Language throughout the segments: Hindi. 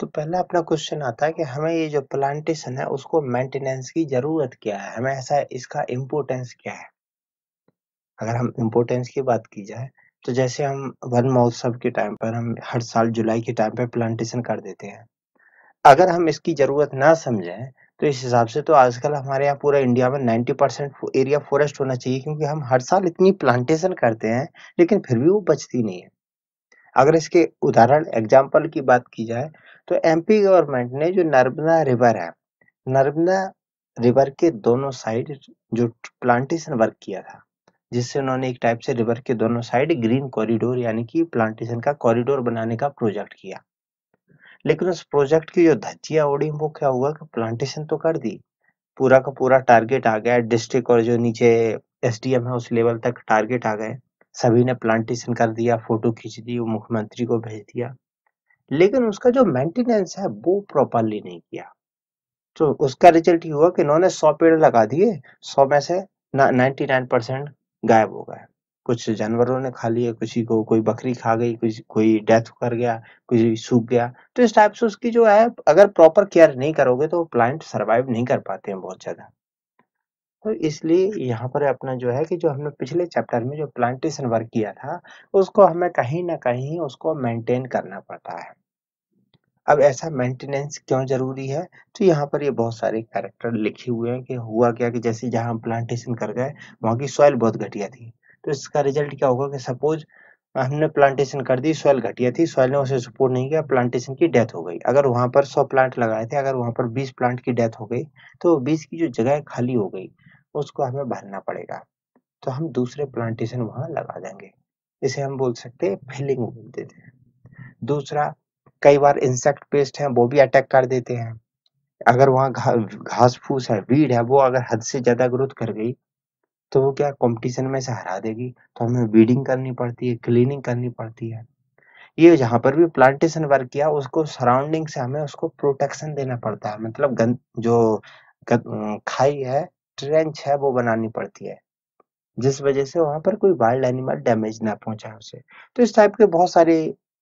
तो पहला अपना क्वेश्चन आता है कि हमें ये जो प्लांटेशन है उसको मेंटेनेंस की जरूरत क्या है, हमें ऐसा इसका इम्पोर्टेंस क्या है। अगर हम इम्पोर्टेंस की बात की जाए तो जैसे हम वन महोत्सव के टाइम पर हम हर साल जुलाई के टाइम पर प्लांटेशन कर देते हैं, अगर हम इसकी जरूरत ना समझें तो इस हिसाब से तो आजकल हमारे यहाँ पूरा इंडिया में 90% एरिया फॉरेस्ट होना चाहिए, क्योंकि हम हर साल इतनी प्लांटेशन करते हैं लेकिन फिर भी वो बचती नहीं है। अगर इसके उदाहरण एग्जाम्पल की बात की जाए तो एमपी गवर्नमेंट ने जो नर्मदा रिवर है, नर्मदा रिवर के दोनों साइड जो प्लांटेशन वर्क किया था, जिससे उन्होंने एक टाइप से रिवर के दोनों साइड ग्रीन कॉरिडोर यानी कि प्लांटेशन का कॉरिडोर बनाने का प्रोजेक्ट किया, लेकिन उस प्रोजेक्ट की जो धज्जियां उड़ी वो क्या हुआ कि प्लांटेशन तो कर दी, पूरा का पूरा टारगेट आ गया डिस्ट्रिक्ट और जो नीचे एसडीएम है उस लेवल तक टारगेट आ गए, सभी ने प्लांटेशन कर दिया, फोटो खींच दी, वो मुख्यमंत्री को भेज दिया, लेकिन उसका जो मेंटेनेंस है वो प्रॉपरली नहीं किया। तो उसका रिजल्ट ये हुआ कि इन्होंने 100 पेड़ लगा दिए, 100 में से 99% गायब हो गए। कुछ जानवरों ने खा लिए, किसी को कोई बकरी खा गई, कोई डेथ कर गया, कोई सूख गया। तो इस टाइप से उसकी जो है अगर प्रॉपर केयर नहीं करोगे तो प्लांट सर्वाइव नहीं कर पाते हैं बहुत ज्यादा। तो इसलिए यहाँ पर अपना जो है कि जो हमने पिछले चैप्टर में जो प्लांटेशन वर्क किया था उसको हमें कहीं ना कहीं उसको मेंटेन करना पड़ता है। अब ऐसा मेंटेनेंस क्यों जरूरी है, तो यहाँ पर ये बहुत सारे कैरेक्टर लिखे हुए हैं कि हुआ क्या कि जैसे जहाँ हम प्लांटेशन कर गए वहाँ की सॉइल बहुत घटिया थी, तो इसका रिजल्ट क्या होगा कि सपोज हमने प्लांटेशन कर दी, सॉइल घटिया थी, सॉइल ने उसे सपोर्ट नहीं किया, प्लांटेशन की डेथ हो गई। अगर वहाँ पर 100 प्लांट लगाए थे, अगर वहाँ पर 20 प्लांट की डेथ हो गई तो 20 की जो जगह खाली हो गई उसको हमें भरना पड़ेगा, तो हम दूसरे प्लांटेशन वहाँ लगा देंगे। इसे हम बोल सकते हैं फिलिंग बोल देते हैं। दूसरा, कई बार इंसेक्ट पेस्ट हैं वो भी अटैक कर देते हैं। अगर वहाँ घास फूस है, वीड है, वो अगर हद से ज़्यादा ग्रोथ कर गई तो वो क्या कंपटीशन में से हरा देगी, तो हमें वीडिंग करनी पड़ती है, क्लीनिंग करनी पड़ती है। ये जहाँ पर भी प्लांटेशन वर्क किया उसको सराउंडिंग से हमें उसको प्रोटेक्शन देना पड़ता है, मतलब खाई है, ट्रेंच है, वो बनानी पड़ती है जिस वजह से वहाँ पर कोई वाइल्ड एनिमल डैमेज ना पहुंचा उसे। तो इस टाइप के बहुत सारे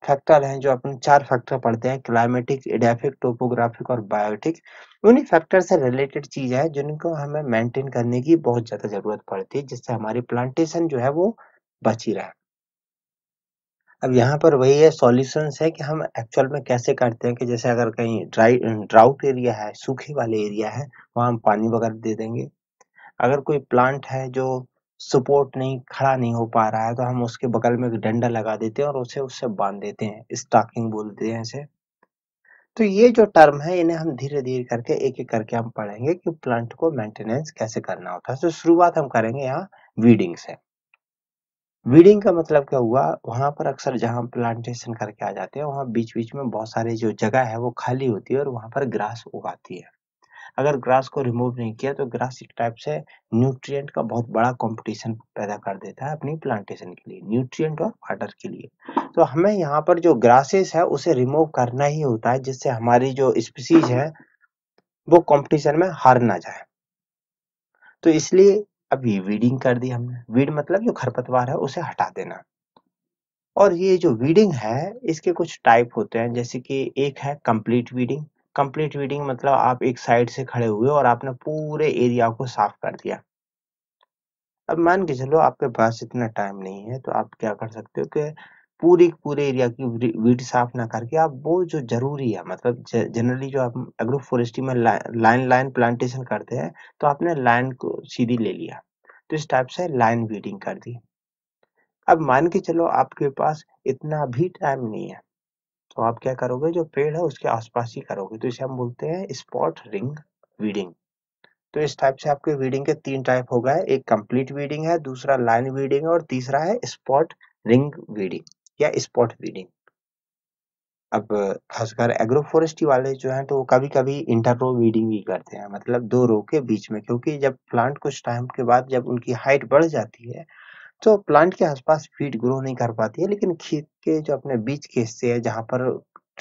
फैक्टर हैं जो अपन 4 फैक्टर पढ़ते हैं, क्लाइमेटिक, इडाफिक, टोपोग्राफिक और बायोटिक। उन्हीं फैक्टर से रिलेटेड चीज है जिनको हमें मेंटेन करने की बहुत ज्यादा जरूरत पड़ती है, जिससे हमारी प्लांटेशन जो है वो बची रहे। अब यहाँ पर वही है सॉल्यूशंस है कि हम एक्चुअल में कैसे करते हैं कि जैसे अगर कहीं ड्राउट एरिया है, सूखे वाले एरिया है, वहाँ हम पानी वगैरह दे देंगे। अगर कोई प्लांट है जो सपोर्ट नहीं, खड़ा नहीं हो पा रहा है, तो हम उसके बगल में एक डंडा लगा देते हैं और उसे उससे बांध देते हैं, स्टाकिंग बोलते हैं इसे। तो ये जो टर्म है इन्हें हम धीरे धीरे करके एक एक करके हम पढ़ेंगे कि प्लांट को मेंटेनेंस कैसे करना होता है। तो शुरुआत हम करेंगे यहाँ वीडिंग से। वीडिंग का मतलब क्या हुआ, वहां पर अक्सर जहाँ प्लांटेशन करके आ जाते हैं वहाँ बीच बीच में बहुत सारी जो जगह है वो खाली होती है और वहां पर ग्रास उगाती है। अगर ग्रास को रिमूव नहीं किया तो ग्रास एक टाइप से न्यूट्रिएंट का बहुत बड़ा कंपटीशन पैदा कर देता है अपनी प्लांटेशन के लिए, न्यूट्रिएंट और वाटर के लिए। तो हमें यहाँ पर जो ग्रासेस है उसे रिमूव करना ही होता है, जिससे हमारी जो स्पीसीज है वो कंपटीशन में हार ना जाए। तो इसलिए अभी वीडिंग कर दी हमने। वीड मतलब जो खरपतवार है उसे हटा देना। और ये जो वीडिंग है इसके कुछ टाइप होते हैं, जैसे कि एक है कंप्लीट वीडिंग। कंप्लीट वीडिंग मतलब आप एक साइड से खड़े हुए और आपने पूरे एरिया को साफ कर दिया। अब मान के चलो आपके पास इतना टाइम नहीं है, तो आप क्या कर सकते हो कि पूरे एरिया की वीड साफ ना करके आप वो जो जरूरी है, मतलब जनरली जो आप एग्रो फॉरेस्ट्री में लाइन प्लांटेशन करते हैं तो आपने लाइन को सीधी ले लिया, तो इस टाइप से लाइन वीडिंग कर दी। अब मान के चलो आपके पास इतना भी टाइम नहीं है, तो आप क्या करोगे जो पेड़ है उसके आसपास ही करोगे, तो इसे हम बोलते हैं स्पॉट रिंग वीडिंग। तो इस टाइप से आपके वीडिंग के 3 टाइप हो गए, एक कंप्लीट वीडिंग है, दूसरा लाइन वीडिंग है और तीसरा है स्पॉट रिंग वीडिंग या स्पॉट वीडिंग। अब खासकर एग्रो फॉरेस्ट्री वाले जो हैं तो वो कभी कभी इंटररो वीडिंग भी करते हैं, मतलब 2 रो के बीच में, क्योंकि जब प्लांट कुछ टाइम के बाद जब उनकी हाइट बढ़ जाती है तो प्लांट के आसपास वीड ग्रो नहीं कर पाती है, लेकिन खेत के जो अपने बीच के हिस्से है जहाँ पर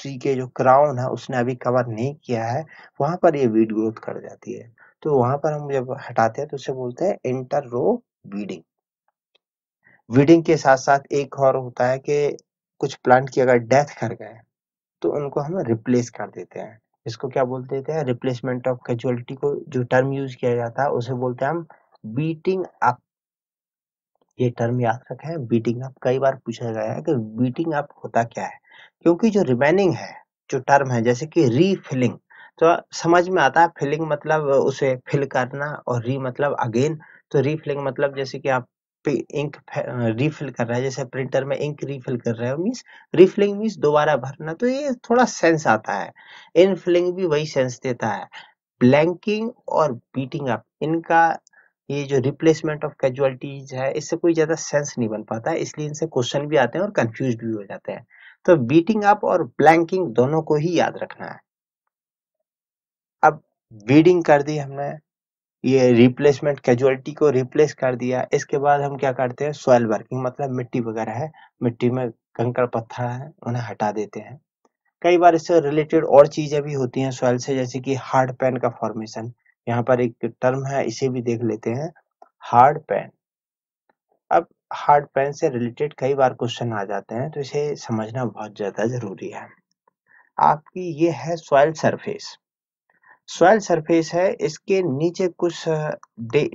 ट्री के जो क्राउन है उसने अभी कवर नहीं किया है वहां पर ये वीड ग्रोथ कर जाती है, तो वहां पर हम जब हटाते हैं तो उसे बोलते हैं इंटर रो वीडिंग। वीडिंग के साथ साथ एक और होता है कि कुछ प्लांट की अगर डेथ कर गए तो उनको हम रिप्लेस कर देते हैं। इसको क्या बोलते हैं? रिप्लेसमेंट ऑफ कैजुअलिटी को जो टर्म यूज किया जाता है उसे बोलते हैं हम बीटिंग अप। ये टर्म याद रखें, बीटिंग अप कई बार पूछा गया है कि बीटिंग अप होता क्या है, क्योंकि जो रिमेनिंग है जो टर्म है जैसे कि रीफिलिंग, तो समझ में आता है फिलिंग मतलब उसे फिल करना और री मतलब अगेन, तो रीफिलिंग मतलब जैसे कि आप इंक रिफिल कर रहा है, जैसे प्रिंटर में इंक रिफिल कर रहे हो, मींस रिफिलिंग मींस दोबारा भरना, तो ये थोड़ा सेंस आता है। इनफिलिंग भी वही सेंस देता है। ब्लैंकिंग और बीटिंग अप इनका ये जो रिप्लेसमेंट ऑफ कैजुअलिटीज है इससे कोई ज्यादा सेंस नहीं बन पाता है, इसलिए इनसे क्वेश्चन भी आते हैं और कंफ्यूज भी हो जाते हैं। तो बीटिंग अप और ब्लैंकिंग दोनों को ही याद रखना है। अब बीडिंग कर दी हमने, ये रिप्लेसमेंट कैजुअलिटी को रिप्लेस कर दिया। इसके बाद हम क्या करते हैं? सॉइल वर्किंग मतलब मिट्टी वगैरह है, मिट्टी में कंकड़ पत्थर है उन्हें हटा देते हैं। कई बार इससे रिलेटेड और चीजें भी होती हैं सॉइल से, जैसे कि हार्ड पैन का फॉर्मेशन। यहाँ पर एक टर्म है इसे भी देख लेते हैं, हार्ड पैन। अब हार्ड पैन से रिलेटेड कई बार क्वेश्चन आ जाते हैं तो इसे समझना बहुत ज्यादा जरूरी है। आपकी ये है सॉइल सरफेस। सॉइल सरफेस है, इसके नीचे कुछ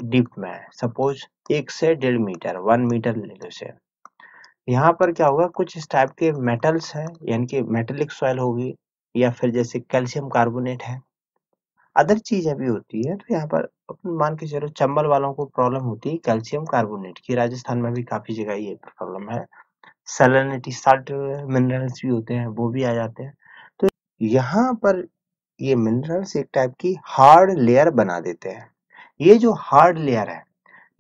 डीप में है, सपोज 1 से 1.5 मीटर, 1 मीटर ले लो इसे। यहाँ पर क्या होगा, कुछ इस टाइप के मेटल्स हैं, यानी कि मेटेलिक सॉइल होगी, या फिर जैसे कैल्शियम कार्बोनेट है, अदर चीजें भी होती है। तो यहाँ पर अपन मान के चलो चंबल वालों को प्रॉब्लम होती है कैल्शियम कार्बोनेट की, राजस्थान में भी काफी जगह ये प्रॉब्लम है। सैलिनिटी साल्ट मिनरल्स भी होते हैं वो भी आ जाते हैं। तो यहाँ पर ये मिनरल्स एक टाइप की हार्ड लेयर बना देते हैं। ये जो हार्ड लेयर है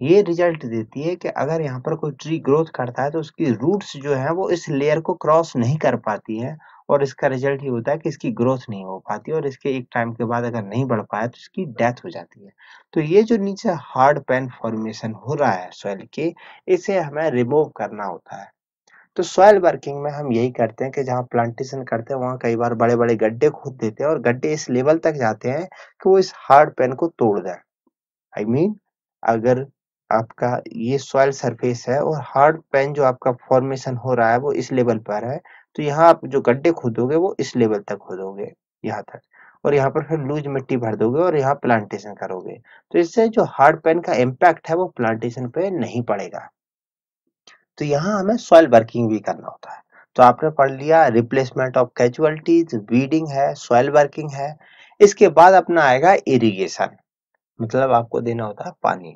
ये रिजल्ट देती है कि अगर यहाँ पर कोई ट्री ग्रोथ करता है तो उसकी रूट्स जो है वो इस लेयर को क्रॉस नहीं कर पाती है, और इसका रिजल्ट ये होता है कि इसकी ग्रोथ नहीं हो पाती, और इसके एक टाइम के बाद अगर नहीं बढ़ पाया तो इसकी डेथ हो जाती है। तो ये जो नीचे हार्ड पैन फॉर्मेशन हो रहा है सॉइल के, इसे हमें रिमूव करना होता है। तो सॉइल वर्किंग में हम यही करते हैं कि जहाँ प्लांटेशन करते हैं वहाँ कई बार बड़े बड़े गड्ढे खोद देते हैं, और गड्ढे इस लेवल तक जाते हैं कि वो इस हार्ड पैन को तोड़ दें। I mean, अगर आपका ये सॉइल सरफेस है और हार्ड पैन जो आपका फॉर्मेशन हो रहा है वो इस लेवल पर है, तो यहाँ आप जो गड्ढे खोदोगे वो इस लेवल तक खोदोगे, यहाँ तक, और यहाँ पर फिर लूज मिट्टी भर दोगे और यहाँ प्लांटेशन करोगे। तो इससे जो हार्ड पैन का इम्पैक्ट है वो प्लांटेशन पे नहीं पड़ेगा। तो यहाँ हमें सॉइल वर्किंग भी करना होता है। तो आपने पढ़ लिया रिप्लेसमेंट ऑफ कैजुअलिटीज, बीडिंग है, सॉइल वर्किंग है। इसके बाद अपना आएगा इरिगेशन, मतलब आपको देना होता है पानी।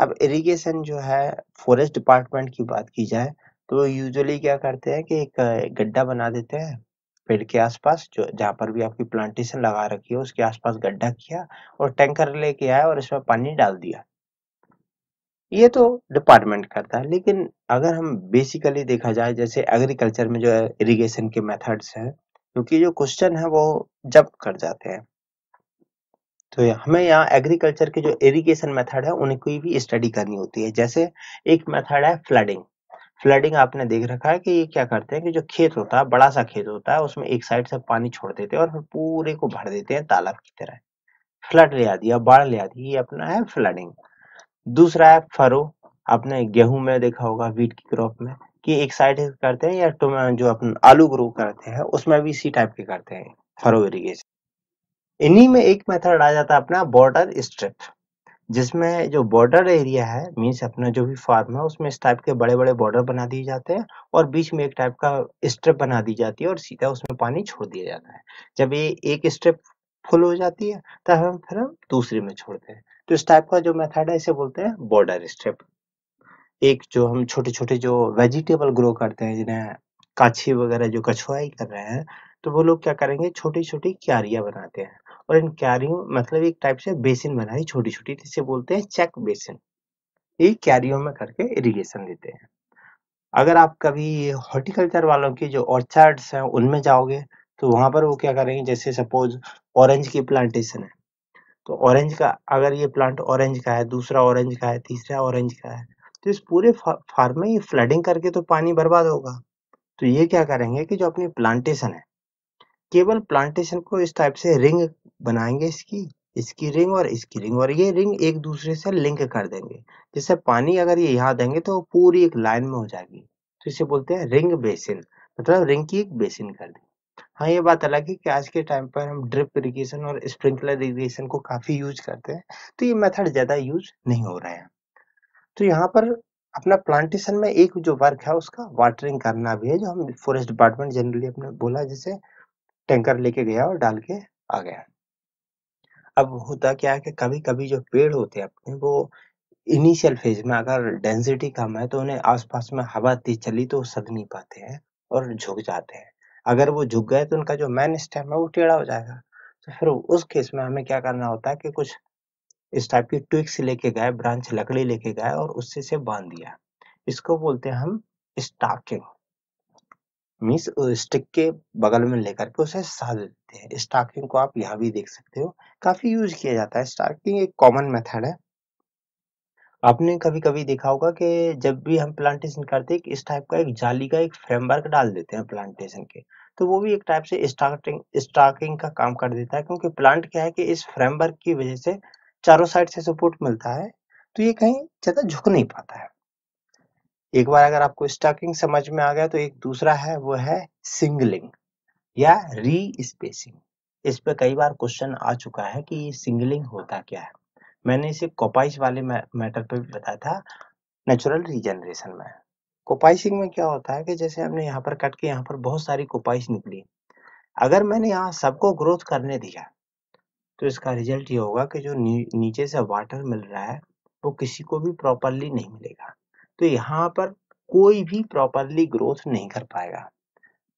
अब इरिगेशन जो है, फॉरेस्ट डिपार्टमेंट की बात की जाए तो यूजुअली क्या करते हैं कि एक गड्ढा बना देते हैं पेड़ के आसपास, जो जहाँ पर भी आपकी प्लांटेशन लगा रखी है उसके आसपास गड्ढा किया और टैंकर लेके आया और इसमें पानी डाल दिया। ये तो डिपार्टमेंट करता है, लेकिन अगर हम बेसिकली देखा जाए जैसे एग्रीकल्चर में जो है इरिगेशन के मेथड्स हैं, क्योंकि जो क्वेश्चन है वो जंप कर जाते हैं, तो हमें यहाँ एग्रीकल्चर के जो इरिगेशन मेथड है उनकी भी स्टडी करनी होती है। जैसे एक मेथड है फ्लडिंग। फ्लडिंग आपने देख रखा है कि ये क्या करते हैं कि जो खेत होता है, बड़ा सा खेत होता है, उसमें एक साइड से पानी छोड़ देते हैं और फिर पूरे को भर देते हैं तालाब की तरह। फ्लड ले आती है, बाढ़ ले आती है, ये अपना है फ्लडिंग। दूसरा है फरो। आपने गेहूं में देखा होगा, व्हीट की क्रॉप में, कि एक साइड करते हैं, या जो अपन आलू ग्रो करते हैं उसमें भी इसी टाइप के करते हैं फरो इरिगेशन। इन्हीं में एक मेथड आ जाता है अपना बॉर्डर स्ट्रिप, जिसमें जो बॉर्डर एरिया है, मीन्स अपना जो भी फार्म है उसमें इस टाइप के बड़े बड़े बॉर्डर बना दिए जाते हैं और बीच में एक टाइप का स्ट्रिप बना दी जाती है और सीधा उसमें पानी छोड़ दिया जाता है। जब ये एक स्ट्रिप फुल हो जाती है तब हम फिर दूसरे में छोड़ते हैं। तो इस टाइप का जो मेथड है इसे बोलते हैं बॉर्डर स्ट्रिप। एक जो हम छोटे छोटे जो वेजिटेबल ग्रो करते हैं, जिन्हें काछी वगैरह जो कछुआई कर रहे हैं, तो वो लोग क्या करेंगे, छोटी छोटी क्यारियां बनाते हैं, और इन क्यारियों मतलब एक टाइप से बेसिन बनाई छोटी छोटी, जिसे बोलते हैं चेक बेसिन। ये क्यारियों में करके इरिगेशन देते हैं। अगर आप कभी हॉर्टिकल्चर वालों की जो ऑर्चर्ड्स हैं उनमें जाओगे तो वहां पर वो क्या करेंगे, जैसे सपोज ऑरेंज की प्लांटेशन है, तो ऑरेंज का अगर ये प्लांट ऑरेंज का है, दूसरा ऑरेंज का है, तीसरा ऑरेंज का है, तो इस पूरे फार्म में ये फ्लडिंग करके तो पानी बर्बाद होगा। तो ये क्या करेंगे कि जो अपनी प्लांटेशन है, केवल प्लांटेशन को इस टाइप से रिंग बनाएंगे, इसकी रिंग और इसकी रिंग, और ये रिंग एक दूसरे से लिंक कर देंगे, जिससे पानी अगर ये यहाँ देंगे तो पूरी एक लाइन में हो जाएगी। तो इसे बोलते हैं रिंग बेसिन, मतलब रिंग की एक बेसिन कर देंगे। हाँ ये बात अलग है कि आज के टाइम पर हम ड्रिप इरिगेशन और स्प्रिंकलर इरिगेशन को काफी यूज करते हैं, तो ये मेथड ज्यादा यूज नहीं हो रहे हैं। तो यहाँ पर अपना प्लांटेशन में एक जो वर्क है उसका वाटरिंग करना भी है, जो हम फॉरेस्ट डिपार्टमेंट जनरली अपने बोला, जैसे टैंकर लेके गया और डाल के आ गया। अब होता क्या है कि कभी कभी जो पेड़ होते हैं अपने, वो इनिशियल फेज में अगर डेंसिटी कम है तो उन्हें आसपास में हवा तेज चली तो सध नहीं पाते हैं और झुक जाते हैं। अगर वो झुक गए तो उनका जो मेन स्टेम है वो टेढ़ा हो जाएगा। तो फिर उस केस में हमें क्या करना होता है कि कुछ इस टाइप की ट्विक्स लेके गए, ब्रांच लकड़ी लेके गए और उससे से बांध दिया। इसको बोलते हैं हम स्टाकिंग, मींस स्टिक के बगल में लेकर के उसे साध देते हैं। स्टाकिंग को आप यहाँ भी देख सकते हो, काफी यूज किया जाता है। स्टाकिंग एक कॉमन मेथड है। आपने कभी कभी देखा होगा कि जब भी हम प्लांटेशन करते हैं इस टाइप का एक जाली का एक फ्रेमवर्क डाल देते हैं प्लांटेशन के, तो वो भी एक टाइप से स्टाकिंग का काम कर देता है, क्योंकि प्लांट क्या है कि इस फ्रेमवर्क की वजह से चारों साइड से सपोर्ट मिलता है, तो ये कहीं ज्यादा झुक नहीं पाता है। एक बार अगर आपको स्टाकिंग समझ में आ गया तो एक दूसरा है वो है सिंगलिंग या री स्पेसिंग। इस पे कई बार क्वेश्चन आ चुका है कि ये सिंगलिंग होता क्या है। मैंने इसे कोपाइस वाले मैटर पे भी बताया था, नेचुरल रीजनरेशन में। कोपाइसिंग में क्या होता है कि जैसे हमने यहाँ पर कट के यहाँ पर बहुत सारी कोपाइस निकली, अगर मैंने यहाँ सबको ग्रोथ करने दिया तो इसका रिजल्ट ये होगा कि जो नीचे से वाटर मिल रहा है वो किसी को भी प्रॉपरली नहीं मिलेगा, तो यहाँ पर कोई भी प्रॉपरली ग्रोथ नहीं कर पाएगा।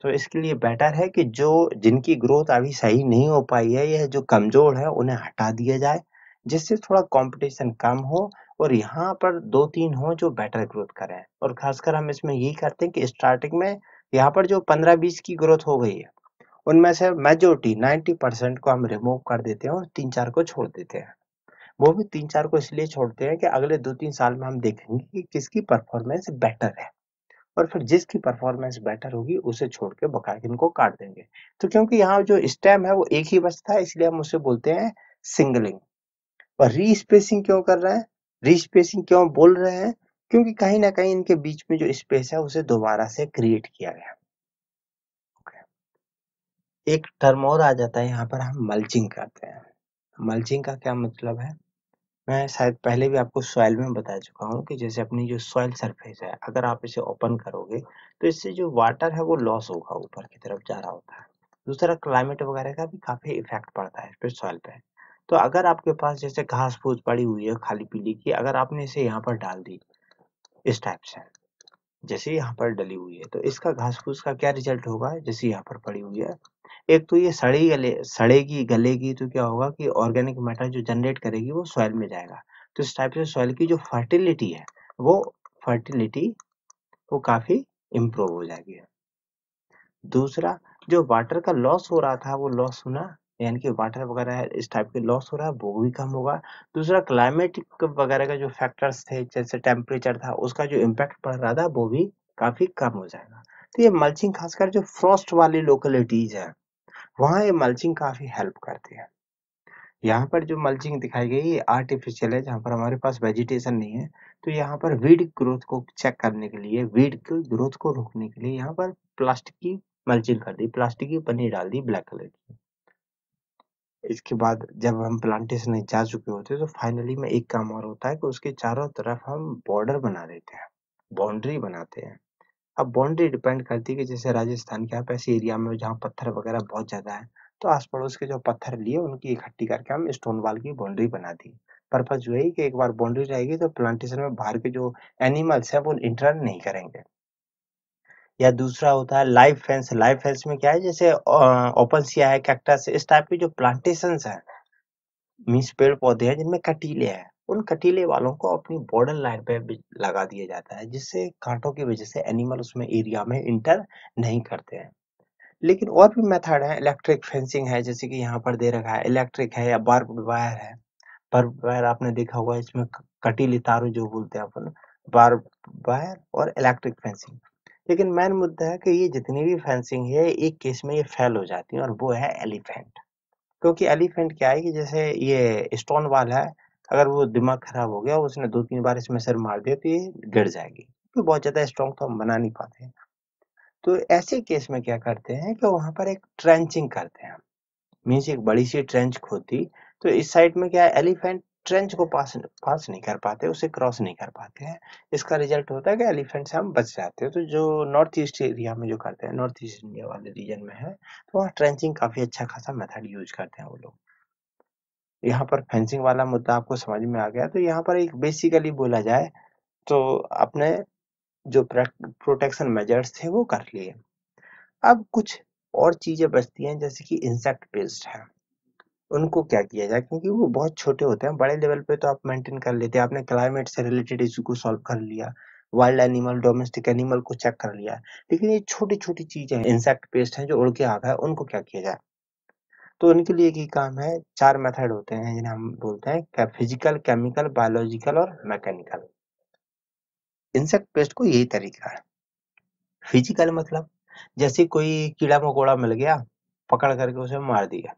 तो इसके लिए बेटर है कि जो जिनकी ग्रोथ अभी सही नहीं हो पाई है या जो कमजोर है उन्हें हटा दिया जाए, जिससे थोड़ा कंपटीशन कम हो और यहाँ पर 2-3 हो जो बेटर ग्रोथ करें। और खासकर हम इसमें यही करते हैं कि स्टार्टिंग में यहाँ पर जो 15-20 की ग्रोथ हो गई है उनमें से मेजोरिटी 90% को हम रिमूव कर देते हैं और 3-4 को छोड़ देते हैं। वो भी 3-4 को इसलिए छोड़ते हैं कि अगले 2-3 साल में हम देखेंगे कि किसकी परफॉर्मेंस बेटर है, और फिर जिसकी परफॉर्मेंस बेटर होगी उसे छोड़ के बकाया इनको काट देंगे। तो क्योंकि यहाँ जो स्टेम है वो एक ही बचता है, इसलिए हम उसे बोलते हैं सिंगलिंग। और रीस्पेसिंग क्यों कर रहे हैं, रीस्पेसिंग क्यों बोल रहे हैं, क्योंकि कहीं ना कहीं इनके बीच में जो स्पेस है उसे दोबारा से क्रिएट किया गया। एक टर्म और आ जाता है यहाँ पर, हम मल्चिंग करते हैं। मल्चिंग का क्या मतलब है, मैं शायद पहले भी आपको सॉइल में बता चुका हूँ कि जैसे अपनी जो सॉइल सरफेस है अगर आप इसे ओपन करोगे तो इससे जो वाटर है वो लॉस होगा, ऊपर की तरफ जा रहा होता है। दूसरा क्लाइमेट वगैरह का भी काफी इफेक्ट पड़ता है इस पर, सॉइल पे। तो अगर आपके पास जैसे घास फूस पड़ी हुई है खाली पीली की, अगर आपने इसे यहाँ पर डाल दी इस टाइप से, जैसे यहाँ पर डली हुई है, तो इसका घास फूस का क्या रिजल्ट होगा, जैसे यहाँ पर पड़ी हुई है, एक तो ये सड़ेगी गलेगी, तो क्या होगा कि ऑर्गेनिक मैटर जो जनरेट करेगी वो सॉइल में जाएगा। तो इस टाइप से सॉइल की जो फर्टिलिटी है वो काफी इम्प्रूव हो जाएगी। दूसरा जो वाटर का लॉस हो रहा था वो लॉस होना, यानी कि वाटर वगैरह इस टाइप के लॉस हो रहा है, वो भी कम होगा। दूसरा क्लाइमेटिक वगैरह का जो फैक्टर्स थे जैसे टेम्परेचर था उसका जो इम्पैक्ट पड़ रहा था वो भी काफी कम हो जाएगा। तो ये मल्चिंग खासकर जो फ्रॉस्ट वाली लोकेलिटीज है वहाँ ये मल्चिंग काफी हेल्प करती है। यहाँ पर जो मल्चिंग दिखाई गई ये आर्टिफिशियल है, जहाँ पर हमारे पास वेजिटेशन नहीं है। तो यहाँ पर वीड ग्रोथ को चेक करने के लिए, वीड की ग्रोथ को रोकने के लिए यहाँ पर प्लास्टिक की मल्चिंग कर दी, प्लास्टिक की पन्नी डाल दी ब्लैक कलर की। इसके बाद जब हम प्लांटेशन में जा चुके होते हैं तो फाइनली में एक काम और होता है कि उसके चारों तरफ हम बॉर्डर बना देते हैं, बाउंड्री बनाते हैं। अब बाउंड्री डिपेंड करती है कि जैसे राजस्थान के आप ऐसे एरिया में जहाँ पत्थर वगैरह बहुत ज्यादा है तो आस पड़ोस के जो पत्थर लिए उनकी इकट्ठी करके हम स्टोन वाल की बाउंड्री बना दी। पर्पज जो है कि एक बार बाउंड्री रहेगी तो प्लांटेशन में बाहर के जो एनिमल्स हैं वो इंटर नहीं करेंगे। या दूसरा होता है लाइव फेंस। लाइव फेंस में क्या है, जैसे ओपनसिया है, कैक्टस, इस टाइप के जो प्लांटेशंस हैं, मींस पेड़ पौधे हैं जिनमें कटीले हैं, उन कटीले वालों को अपनी बॉर्डर लाइन पे लगा दिया जाता है, जिससे कांटों की वजह से एनिमल उसमें एरिया में इंटर नहीं करते हैं। लेकिन और भी मेथड है, इलेक्ट्रिक फेंसिंग है, जैसे कि यहाँ पर दे रखा है इलेक्ट्रिक है या बार्ब वायर है। बार्ब वायर आपने देखा होगा, इसमें कटीले तारों जो बोलते हैं अपन, बार्ब वायर और इलेक्ट्रिक फेंसिंग। लेकिन मेन मुद्दा है कि ये जितनी भी फेंसिंग है एक केस में ये फेल हो जाती है, और वो है एलिफेंट। क्योंकि एलिफेंट क्या है कि जैसे ये स्टोन वाल है, अगर वो दिमाग खराब हो गया उसने 2-3 बार इसमें सर मार दिया तो ये गिर जाएगी, क्योंकि बहुत ज्यादा स्ट्रॉन्ग तो हम बना नहीं पाते। तो ऐसे केस में क्या करते हैं कि वहां पर एक ट्रेंचिंग करते हैं, मीन्स एक बड़ी सी ट्रेंच खोदी। तो इस साइड में क्या है, एलिफेंट ट्रेंच को पास नहीं कर पाते, उसे क्रॉस नहीं कर पाते हैं। इसका रिजल्ट होता है कि एलिफेंट से हम बच जाते हैं। तो जो नॉर्थ ईस्ट एरिया में जो करते हैं, नॉर्थ ईस्ट इंडिया वाले रीजन में है, तो वहाँ ट्रेंचिंग काफी अच्छा खासा मेथड यूज करते हैं वो लोग। यहाँ पर फेंसिंग वाला मुद्दा आपको समझ में आ गया। तो यहाँ पर एक बेसिकली बोला जाए तो अपने जो प्रोटेक्शन मेजर्स थे वो कर लिए। अब कुछ और चीजें बचती हैं, जैसे कि इंसेक्ट पेस्ट है, उनको क्या किया जाए, क्योंकि वो बहुत छोटे होते हैं। बड़े लेवल पे तो आप मेंटेन कर लेते हैं, आपने क्लाइमेट से रिलेटेड इशू को सॉल्व कर लिया, वाइल्ड एनिमल, डोमेस्टिक एनिमल को चेक कर लिया। लेकिन ये छोटी छोटी चीजें हैं, इंसेक्ट पेस्ट हैं जो उड़ के आ गए, उनको क्या किया जाए। तो उनके लिए एक काम है, चार मेथड होते हैं जिन्हें हम बोलते हैं फिजिकल, केमिकल, बायोलॉजिकल और मैकेनिकल। इंसेक्ट पेस्ट को यही तरीका है। फिजिकल मतलब जैसे कोई कीड़ा मकोड़ा मिल गया, पकड़ करके उसे मार दिया।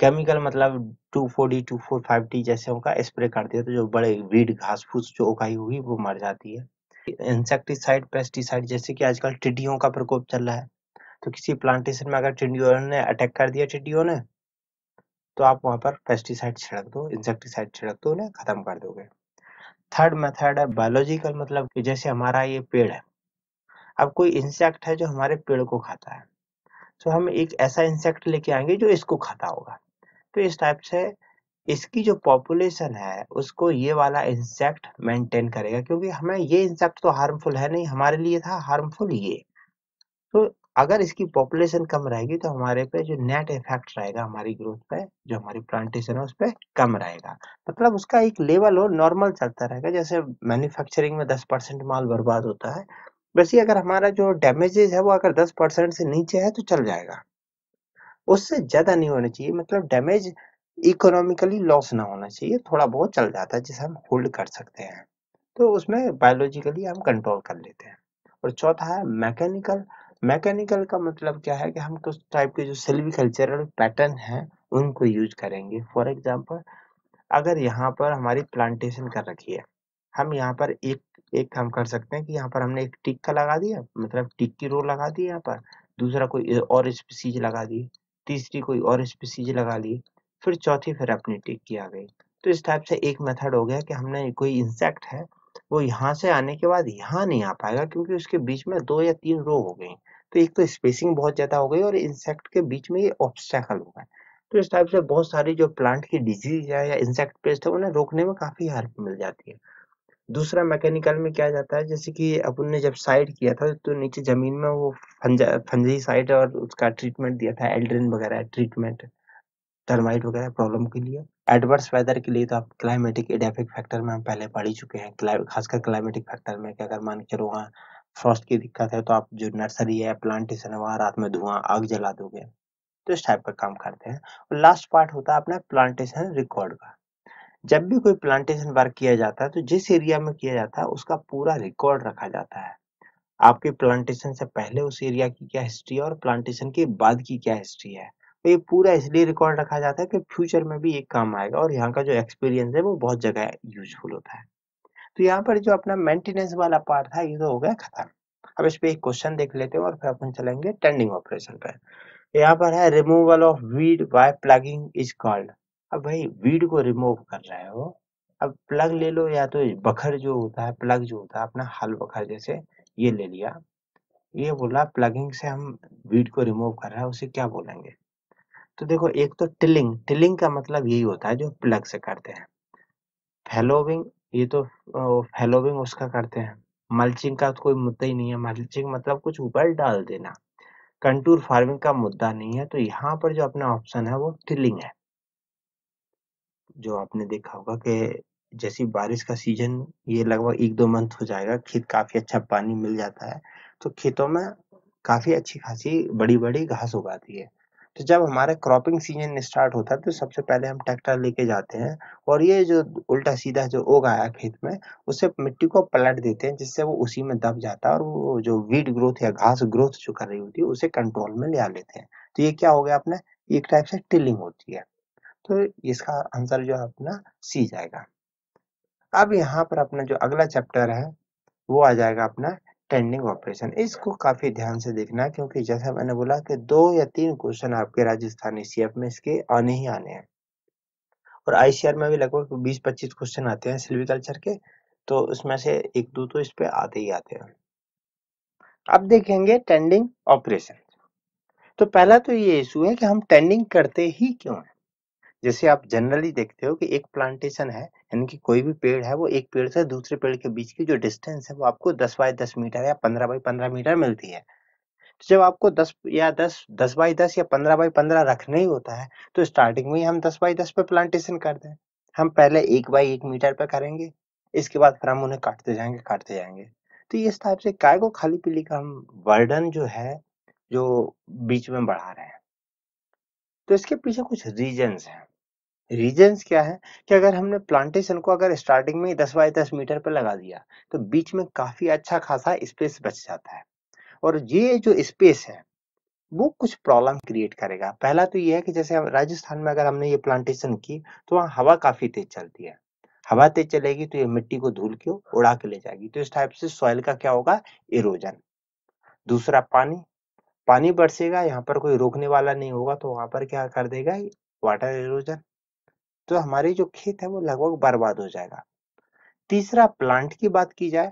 केमिकल मतलब 2,4-D, 2,4,5-D जैसे उनका स्प्रे कर दिया, तो जो बड़े वीड घास फूस जो उगाई हुई वो मर जाती है। इंसेक्टिसाइड, पेस्टिसाइड, जैसे कि आजकल टिड्डियों का प्रकोप चल रहा है, तो किसी प्लांटेशन में अगर टिड्डियों ने अटैक कर दिया, टिड्डियों ने, तो आप वहां पर पेस्टिसाइड छिड़क दो, इंसेक्टिसाइड छिड़क दो, उन्हें खत्म कर दोगे। थर्ड मेथड है बायोलॉजिकल, मतलब कि जैसे हमारा ये पेड़ है, अब कोई इंसेक्ट है जो हमारे पेड़ को खाता है, तो हम एक ऐसा इंसेक्ट लेके आएंगे जो इसको खाता होगा। तो इस टाइप से इसकी जो पॉपुलेशन है उसको ये वाला इंसेक्ट मेंटेन करेगा, क्योंकि हमें ये इंसेक्ट तो हार्मफुल है नहीं, हमारे लिए था हार्मफुल ये। तो अगर इसकी पॉपुलेशन कम रहेगी तो हमारे पे जो नेट इफेक्ट रहेगा हमारी ग्रोथ पे, जो हमारी प्लांटेशन है उस पे कम रहेगा। मतलब उसका एक लेवल और नॉर्मल चलता रहेगा। जैसे मैन्युफैक्चरिंग में 10% माल बर्बाद होता है, वैसे अगर हमारा जो डैमेजेस है वो अगर 10% से नीचे है तो चल जाएगा, उससे ज्यादा नहीं होना चाहिए। मतलब डैमेज इकोनॉमिकली लॉस ना होना चाहिए, थोड़ा बहुत चल जाता है जिसे हम होल्ड कर सकते हैं, तो उसमें बायोलॉजिकली हम कंट्रोल कर लेते हैं। और चौथा है मैकेनिकल। मैकेनिकल का मतलब क्या है कि हम कुछ टाइप के जो सिल्वीकल्चरल पैटर्न हैं उनको यूज करेंगे। फॉर एग्जांपल, अगर यहाँ पर हमारी प्लांटेशन कर रखी है, हम यहाँ पर एक काम कर सकते हैं कि यहाँ पर हमने एक टिक्का लगा दिया, मतलब टिक की रो लगा दी यहाँ पर, दूसरा कोई और स्पीसीज लगा दी, तीसरी कोई और स्पीसीज लगा ली, फिर चौथी फिर अपनी टिक की आ गई। तो इस टाइप से एक मेथड हो गया कि हमने कोई इंसेक्ट है वो यहाँ से आने के बाद यहाँ नहीं आ पाएगा, क्योंकि उसके बीच में 2 या 3 रो हो गई। तो एक तो स्पेसिंग बहुत ज्यादा हो गई और इंसेक्ट के बीच में ये ऑब्स्टेकल हो गए। तो इस टाइप से बहुत सारी जो प्लांट की डिजीज है या इंसेक्ट पेस्ट है उन्हें रोकने में काफी हेल्प मिल जाती है। दूसरा मैकेनिकल में क्या जाता है, जैसे कि अपन ने जब साइड किया था तो नीचे जमीन में वो फंजीसाइड और उसका ट्रीटमेंट दिया था, एल्ड्रिन वगैरह ट्रीटमेंट, टर्माइट वगैरह प्रॉब्लम के लिए। एडवर्स वेदर के लिए तो आप क्लाइमेटिक एडेफिक फैक्टर में हम पहले पढ़ ही चुके हैं, खासकर क्लाइमेटिक फैक्टर में कि अगर मान के चलो वहाँ फ्रॉस्ट की दिक्कत है तो आप जो नर्सरी है, प्लांटेशन है, वहाँ रात में धुआं आग जला दोगे। तो इस टाइप का काम करते हैं। और लास्ट पार्ट होता है अपना प्लांटेशन रिकॉर्ड का। जब भी कोई प्लांटेशन वर्क किया जाता है तो जिस एरिया में किया जाता है उसका पूरा रिकॉर्ड रखा जाता है। आपके प्लांटेशन से पहले उस एरिया की क्या हिस्ट्री है और प्लांटेशन के बाद की क्या हिस्ट्री है, तो ये पूरा इसलिए रिकॉर्ड रखा जाता है कि फ्यूचर में भी ये काम आएगा। और यहाँ का जो एक्सपीरियंस है वो बहुत जगह यूजफुल होता है। तो यहाँ पर जो अपना मेंटेनेंस वाला पार्ट था ये तो हो गया खत्म। अब इस पे एक क्वेश्चन देख लेते हैं और फिर अपन चलेंगे टेंडिंग ऑपरेशन पे। यहाँ पर है removal of weed by plugging is called. अब भाई वीड को रिमूव कर रहे हो, अब प्लग ले लो, या तो बखर जो होता है, प्लग जो होता है अपना हल बखर, जैसे ये ले लिया, ये बोला प्लगिंग से हम वीड को रिमूव कर रहे हैं, उसे क्या बोलेंगे। तो देखो एक तो टिलिंग, टिलिंग का मतलब यही होता है जो प्लग से करते हैं। फैलोविंग, ये तो फैलोविंग उसका करते हैं। मल्चिंग का तो कोई मुद्दा ही नहीं है, मल्चिंग मतलब कुछ ऊपर डाल देना। कंटूर फार्मिंग का मुद्दा नहीं है, तो यहाँ पर जो अपना ऑप्शन है वो टिलिंग है। जो आपने देखा होगा कि जैसी बारिश का सीजन, ये लगभग 1-2 मंथ हो जाएगा, खेत काफी अच्छा पानी मिल जाता है, तो खेतों में काफी अच्छी खासी बड़ी बड़ी घास उगाती है। तो जब हमारा क्रॉपिंग सीजन स्टार्ट होता है तो सबसे पहले हम ट्रैक्टर लेके जाते हैं और ये जो उल्टा सीधा जो उगाया खेत में उससे मिट्टी को पलट देते हैं, जिससे वो उसी में दब जाता है और वो जो वीड ग्रोथ या घास ग्रोथ जो कर रही होती है उसे कंट्रोल में ले लेते हैं। तो ये क्या हो गया अपने, एक टाइप से टिलिंग होती है। तो इसका आंसर जो अपना सी जाएगा। अब यहाँ पर अपना जो अगला चैप्टर है वो आ जाएगा अपना टेंडिंग ऑपरेशन। इसको काफी ध्यान से देखना क्योंकि जैसा मैंने बोला कि 2 या 3 क्वेश्चन आपके राजस्थानी सीएफ में इसके आने ही आने हैं और आईसीआर में भी लगभग 20-25 क्वेश्चन आते हैं सिल्वीकल्चर के, तो उसमें से 1-2 तो इस पे आते ही आते हैं। अब देखेंगे टेंडिंग ऑपरेशन। तो पहला तो ये इशू है कि हम टेंडिंग करते ही क्यों है। जैसे आप जनरली देखते हो कि एक प्लांटेशन है, यानी कि कोई भी पेड़ है, वो एक पेड़ से दूसरे पेड़ के बीच की जो डिस्टेंस है वो आपको 10 बाई 10 मीटर या 15 बाई 15 मीटर मिलती है। तो जब आपको 10 बाई 10 या 15 बाई 15 रखना ही होता है तो स्टार्टिंग में ही हम 10 बाई 10 पे प्लांटेशन करते हैं। हम पहले 1 बाई 1 मीटर पे करेंगे, इसके बाद फिर हम उन्हें काटते जाएंगे। तो ये इस टाइप से काय को खाली पीली का हम वर्डन जो है जो बीच में बढ़ा रहे हैं। तो इसके पीछे कुछ रीजंस हैं। रीजंस क्या है कि अगर हमने प्लांटेशन को अगर स्टार्टिंग में 10 बाई 10 मीटर पर लगा दिया तो बीच में काफी अच्छा खासा स्पेस बच जाता है और ये जो स्पेस है वो कुछ प्रॉब्लम क्रिएट करेगा। पहला तो ये है कि जैसे राजस्थान में अगर हमने ये प्लांटेशन की तो वहाँ हवा काफी तेज चलती है। हवा तेज चलेगी तो ये मिट्टी को धूल के उड़ा के ले जाएगी, तो इस टाइप से सॉइल का क्या होगा, इरोजन। दूसरा पानी बरसेगा, यहाँ पर कोई रोकने वाला नहीं होगा तो वहां पर क्या कर देगा, वाटर इरोजन। तो हमारी जो खेत है वो लगभग बर्बाद हो जाएगा। तीसरा प्लांट की बात की जाए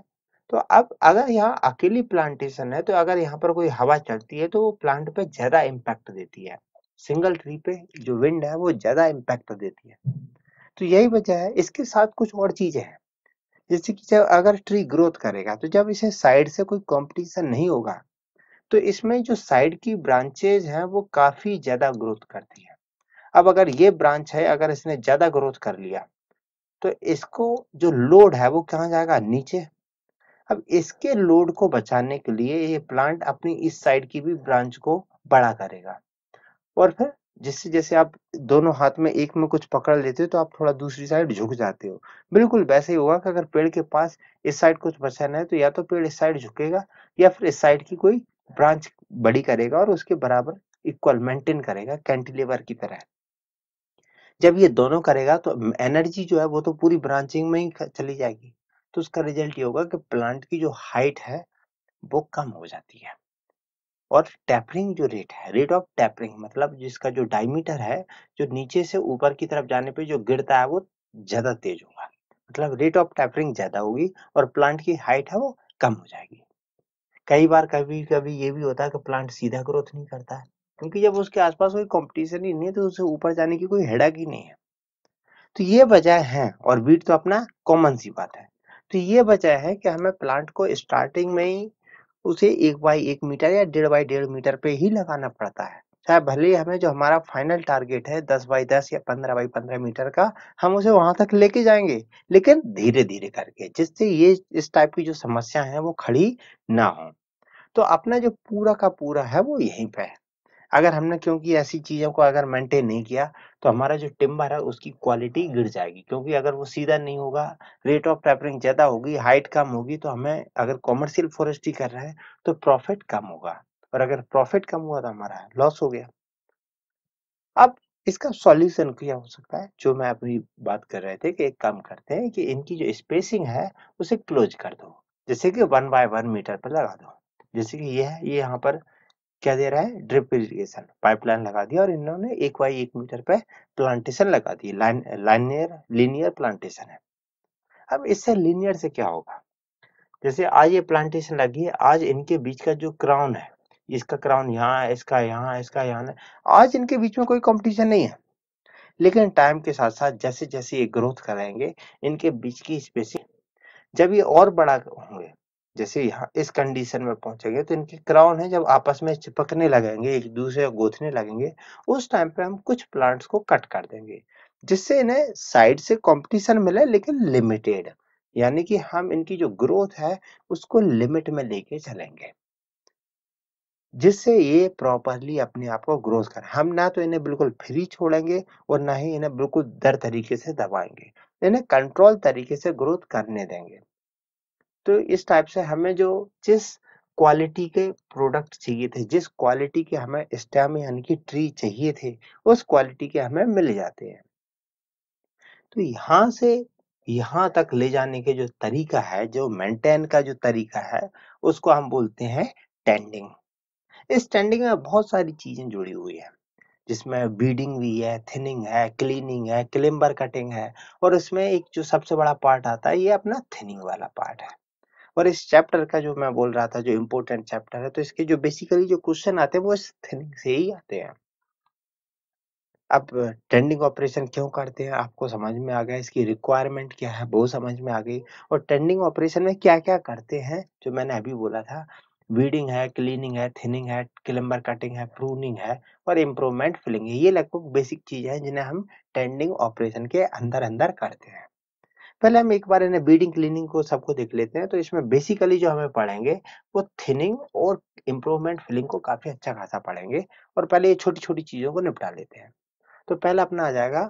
तो अब अगर यहाँ अकेली प्लांटेशन है तो अगर यहाँ पर कोई हवा चलती है तो वो प्लांट पे ज्यादा इम्पैक्ट देती है। सिंगल ट्री पे जो विंड है वो ज्यादा इम्पैक्ट देती है, तो यही वजह है। इसके साथ कुछ और चीजें हैं, जैसे कि जब अगर ट्री ग्रोथ करेगा तो जब इसे साइड से कोई कॉम्पिटिशन नहीं होगा तो इसमें जो साइड की ब्रांचेज हैं वो काफी ज्यादा ग्रोथ करती है। अब अगर ये ब्रांच है, अगर इसने ज्यादा ग्रोथ कर लिया तो इसको जो लोड है वो कहाँ जाएगा, नीचे। अब इसके लोड को बचाने के लिए ये प्लांट अपनी इस साइड की भी ब्रांच को बड़ा करेगा और फिर जिससे जैसे आप दोनों हाथ में एक में कुछ पकड़ लेते हो तो आप थोड़ा दूसरी साइड झुक जाते हो, बिल्कुल वैसे ही होगा कि अगर पेड़ के पास इस साइड कुछ बचाना है तो या तो पेड़ इस साइड झुकेगा या फिर इस साइड की कोई ब्रांच बड़ी करेगा और उसके बराबर इक्वल मेंटेन करेगा कैंटिलीवर की तरह। जब ये दोनों करेगा तो एनर्जी जो है वो तो पूरी ब्रांचिंग में ही चली जाएगी, तो उसका रिजल्ट ये होगा कि प्लांट की जो हाइट है वो कम हो जाती है और टैपरिंग जो रेट है, रेट ऑफ टैपरिंग मतलब जिसका जो डायमीटर है जो नीचे से ऊपर की तरफ जाने पे जो गिरता है वो ज्यादा तेज होगा, मतलब रेट ऑफ टैपरिंग ज्यादा होगी और प्लांट की हाइट है वो कम हो जाएगी। कई बार कभी ये भी होता है कि प्लांट सीधा ग्रोथ नहीं करता है क्योंकि जब उसके आसपास कोई कंपटीशन ही नहीं है तो उसे ऊपर जाने की कोई हेडक ही नहीं है। तो ये वजह है और बीट तो अपना कॉमन सी बात है। तो ये वजह है कि हमें प्लांट को स्टार्टिंग में ही उसे 1 बाई 1 मीटर या 1.5 बाई 1.5 मीटर पे ही लगाना पड़ता है, चाहे भले हमें जो हमारा फाइनल टारगेट है 10 बाई 10 या 15 बाई 15 मीटर का हम उसे वहां तक लेके जाएंगे, लेकिन धीरे धीरे करके, जिससे ये इस टाइप की जो समस्या है वो खड़ी ना हो। तो अपना जो पूरा का पूरा है वो यहीं पे है। अगर हमने क्योंकि ऐसी चीजों को अगर मेंटेन नहीं किया तो हमारा जो टिम्बर है उसकी क्वालिटी गिर जाएगी, क्योंकि अगर वो सीधा नहीं होगा, रेट ऑफ टैपरिंग ज्यादा होगी, हाइट कम होगी, तो हमें अगर कॉमर्शियल फॉरेस्ट्री कर रहे हैं तो प्रॉफिट कम होगा और अगर प्रॉफिट कम हुआ तो हमारा लॉस हो गया। अब इसका सॉल्यूशन क्या हो सकता है, जो मैं अपनी बात कर रहे थे कि एक काम करते हैं कि इनकी जो स्पेसिंग है उसे क्लोज कर दो, जैसे कि 1 बाई 1 मीटर पर लगा दो। जैसे कि ये है, ये यहाँ पर क्या दे रहा है, ड्रिप इरिगेशन पाइपलाइन लगा दिया और इन्होंने 1 बाई 1 मीटर पे प्लांटेशन लगा दी, लीनियर प्लांटेशन है। अब इससे लीनियर से क्या होगा, जैसे आज ये प्लांटेशन लगी है, आज इनके बीच का जो क्राउन है, इसका क्राउन यहाँ है, इसका यहाँ है, इसका यहाँ है, आज इनके बीच में कोई कॉम्पिटिशन नहीं है, लेकिन टाइम के साथ साथ जैसे जैसे ये ग्रोथ करेंगे इनके बीच की स्पेसिंग जब ये और बड़ा होंगे, जैसे यहाँ इस कंडीशन में पहुंचेंगे तो इनके क्राउन है जब आपस में चिपकने लगेंगे, एक दूसरे को गोथने लगेंगे, उस टाइम पे हम कुछ प्लांट्स को कट कर देंगे जिससे इन्हें साइड से कंपटीशन मिले लेकिन लिमिटेड, यानी कि हम इनकी जो ग्रोथ है उसको लिमिट में लेके चलेंगे जिससे ये प्रॉपरली अपने आप को ग्रोथ करें। हम ना तो इन्हें बिल्कुल फ्री छोड़ेंगे और ना ही इन्हें बिल्कुल दर तरीके से दबाएंगे, इन्हें कंट्रोल तरीके से ग्रोथ करने देंगे। तो इस टाइप से हमें जो जिस क्वालिटी के प्रोडक्ट चाहिए थे, जिस क्वालिटी के हमें स्टेम यानी कि ट्री चाहिए थे, उस क्वालिटी के हमें मिल जाते हैं। तो यहाँ से यहाँ तक ले जाने के जो तरीका है, जो मेंटेन का जो तरीका है, उसको हम बोलते हैं टेंडिंग। इस टेंडिंग में बहुत सारी चीजें जुड़ी हुई है, जिसमें बीडिंग भी है, थिनिंग है, क्लीनिंग है, क्लिम्बर कटिंग है, और इसमें एक जो सबसे बड़ा पार्ट आता है ये अपना थिनिंग वाला पार्ट है। और इस चैप्टर का जो मैं बोल रहा था जो इम्पोर्टेंट चैप्टर है, तो इसके जो बेसिकली जो क्वेश्चन आते हैं वो इस थिनिंग से ही आते हैं। अब टेंडिंग ऑपरेशन क्यों करते हैं आपको समझ में आ गया, इसकी रिक्वायरमेंट क्या है वो समझ में आ गई। और टेंडिंग ऑपरेशन में क्या क्या करते हैं जो मैंने अभी बोला था, वीडिंग है, क्लीनिंग है, थिनिंग है, क्लिम्बर कटिंग है, प्रूनिंग है और इम्प्रूवमेंट फिलिंग है। ये लगभग बेसिक चीज है जिन्हें हम टेंडिंग ऑपरेशन के अंदर अंदर करते हैं। पहले हम एक बार इन्हें बीडिंग क्लीनिंग को सबको देख लेते हैं। तो इसमें बेसिकली जो हमें पढ़ेंगे वो थिनिंग और इम्प्रूवमेंट फिलिंग को काफी अच्छा खासा पढ़ेंगे, और पहले ये छोटी छोटी चीजों को निपटा लेते हैं। तो पहला अपना आ जाएगा,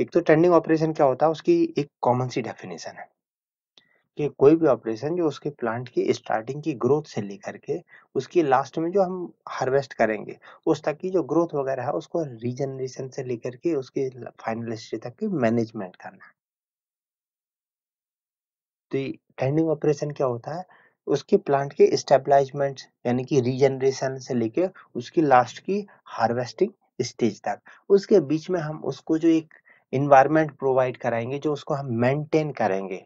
एक तो टेंडिंग ऑपरेशन क्या होता है उसकी एक कॉमन सी डेफिनेशन है कि कोई भी ऑपरेशन जो उसके प्लांट की स्टार्टिंग की ग्रोथ से लेकर के उसकी लास्ट में जो हम हार्वेस्ट करेंगे उस तक की जो ग्रोथ वगैरह है उसको रीजनरेशन से लेकर के उसके फाइनल स्टेज तक की मैनेजमेंट करना है। तो टेंडिंग ऑपरेशन क्या होता है, उसके प्लांट के स्टेबलाइजमेंट यानी कि रीजनरेशन से लेकर उसकी लास्ट की हार्वेस्टिंग स्टेज तक, उसके बीच में हम उसको जो एक इन्वायरमेंट प्रोवाइड कराएंगे जो उसको हम मेंटेन करेंगे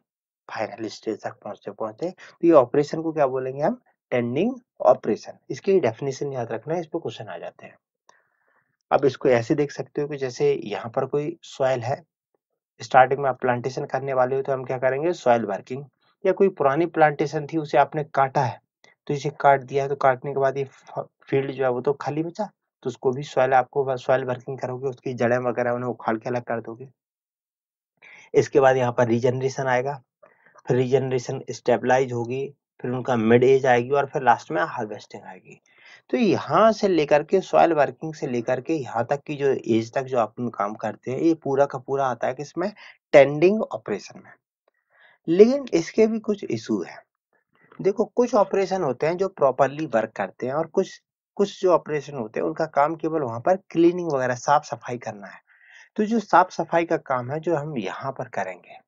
फाइनल स्टेज तक पहुंचते पहुंचते। तो ये ऑपरेशन को क्या बोलेंगे हम, टेंडिंग ऑपरेशन। इसकी डेफिनेशन याद रखना है, इस पर क्वेश्चन आ जाते हैं। अब इसको ऐसे देख सकते हो कि जैसे यहाँ पर कोई सॉइल है, स्टार्टिंग में आप प्लांटेशन करने वाले हो तो हम क्या करेंगे सॉइल वर्किंग, या कोई पुरानी प्लांटेशन थी उसे आपने काटा है तो इसे काट दिया है, तो काटने के बाद ये फील्ड जो है वो तो खाली बचा, तो उसको भी सॉइल, आपको सॉइल वर्किंग करोगे, उसकी जड़ें वगैरह उन्हें उखाड़ के अलग कर दोगे। इसके बाद यहाँ पर रीजनरेशन आएगा, फिर रीजनरेशन स्टेबलाइज होगी, फिर उनका मिड एज आएगी और फिर लास्ट में हार्वेस्टिंग आएगी। तो यहाँ से लेकर के सॉइल वर्किंग से लेकर के यहाँ तक की जो एज तक जो अपन काम करते हैं ये पूरा का पूरा आता है कि इसमें टेंडिंग ऑपरेशन में। लेकिन इसके भी कुछ इशू है। देखो कुछ ऑपरेशन होते हैं जो प्रॉपरली वर्क करते हैं और कुछ जो ऑपरेशन होते हैं उनका काम केवल वहां पर क्लीनिंग वगैरह साफ सफाई करना है। तो जो साफ सफाई का काम है जो हम यहाँ पर करेंगे,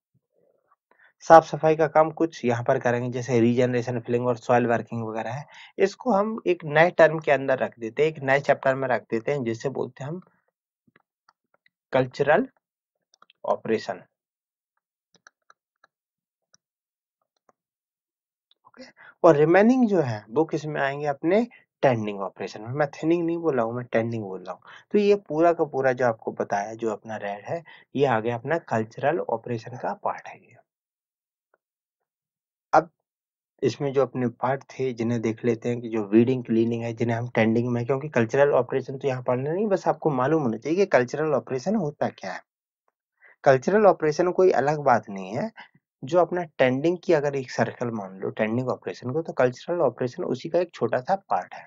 साफ सफाई का काम कुछ यहाँ पर करेंगे जैसे रीजनरेशन फिलिंग और सॉइल वर्किंग वगैरह है, इसको हम एक नए टर्म के अंदर रख देते हैं, एक नए चैप्टर में रख देते हैं जिसे बोलते हैं हम कल्चरल ऑपरेशन। ओके, और रिमेनिंग जो है वो किस में आएंगे, अपने टेंडिंग ऑपरेशन में। मैं थिनिंग नहीं बोल रहा हूँ, मैं टेंडिंग बोल रहा हूँ। तो ये पूरा का पूरा जो आपको बताया जो अपना रेड है ये आ गया अपना कल्चरल ऑपरेशन का पार्ट है। ये इसमें जो अपने पार्ट थे जिन्हें देख लेते हैं कि जो वीडिंग क्लीनिंग है जिन्हें हम टेंडिंग में, क्योंकि कल्चरल ऑपरेशन तो यहाँ पढ़ना नहीं, बस आपको मालूम होना चाहिए कि कल्चरल ऑपरेशन होता क्या है। कल्चरल ऑपरेशन कोई अलग बात नहीं है, जो अपना टेंडिंग की अगर एक सर्कल मान लो टेंडिंग ऑपरेशन को, तो कल्चरल ऑपरेशन उसी का एक छोटा सा पार्ट है।